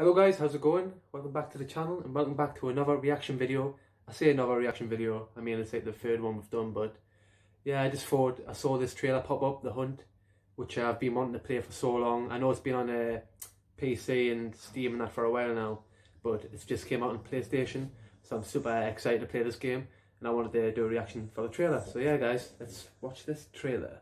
Hello guys, how's it going? Welcome back to the channel and welcome back to another reaction video. I say another reaction video, I mean it's like the third one we've done, but yeah, I just thought I saw this trailer pop up, The Hunt, which I've been wanting to play for so long. I know it's been on a PC and Steam and that for a while now, but it's just came out on PlayStation, so I'm super excited to play this game and I wanted to do a reaction for the trailer. So yeah guys, let's watch this trailer.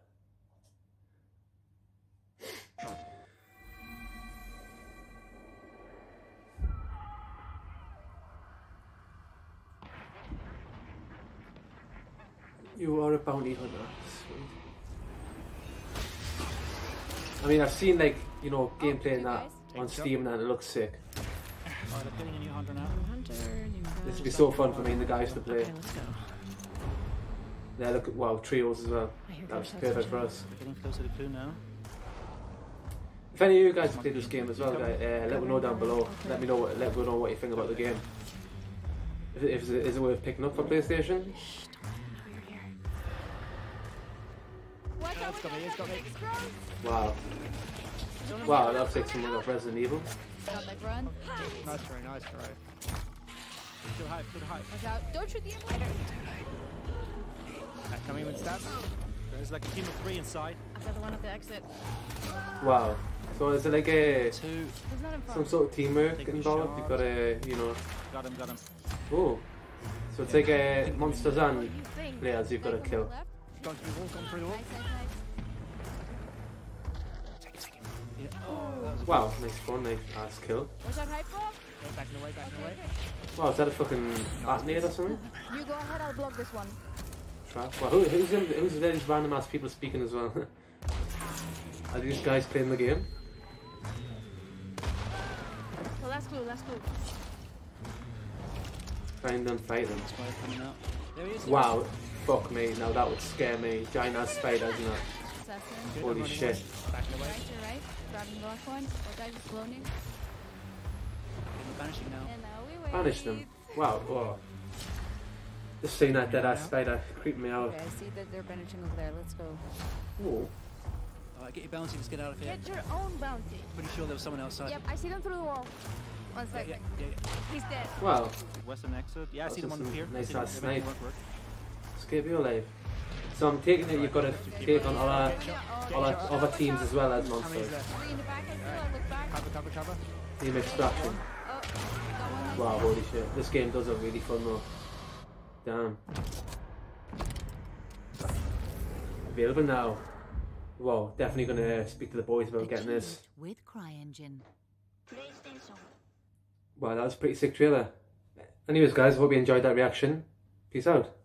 You are a bounty hunter. Sweet. I mean, I've seen like, you know, gameplay and that on Steam and it looks sick. This would be so fun for me and the guys to play. Yeah, look at, wow, trios as well. That was perfect for us. If any of you guys have played this game as well, let me know down below. Let me know what you think about the game. Is it worth picking up for PlayStation? It's got me, it's got me. Wow. Wow, that takes me off Resident Evil. Nice try, nice try. Good hype, good hype. Don't shoot the emulator. Coming with stab. There's like a team of 3 inside. I've got the one at the exit. Wow. So is it like a some sort of teamwork involved? You've got a, you know. Got him, got him. Oh. So it's like a monsters and players you've got to kill. Gone through the wall, gone through the wall. Yeah. Oh, wow, nice one, nice ass kill. Was that hype bomb? Back and away, back and away. Wow, is that a fucking athlete or something? You go ahead, I'll block this one. Trap. Wow, who's these random ass people speaking as well? Are these guys playing the game? Well, last clue, last clue. Find them, fight them. Wow, fuck me, now that would scare me. Giant ass spider, isn't it? Assassin. Holy shit. Back away. Right. Grabbing the black one. That guy's cloning. Banishing now. Yeah, no, banish them. Wow, oh. Just seeing that dead ass spider creeping me out. Okay, I see that they're banishing over there. Let's go. Ooh. Alright, get your bounty, let's get out of here. Get your own bounty. Pretty sure there was someone outside. Yep, I see them through the wall. One second. Yeah. He's dead. Wow. Western exit. Yeah, I see them on the pier. Nice ass snipe. Escape your life. So I'm taking it you've got to take on all our other teams as well as monsters. Team extraction. Wow, holy shit. This game does look really fun though. Damn. Available now. Wow, definitely going to speak to the boys about getting this. Wow, that was a pretty sick trailer. Anyways guys, I hope you enjoyed that reaction. Peace out.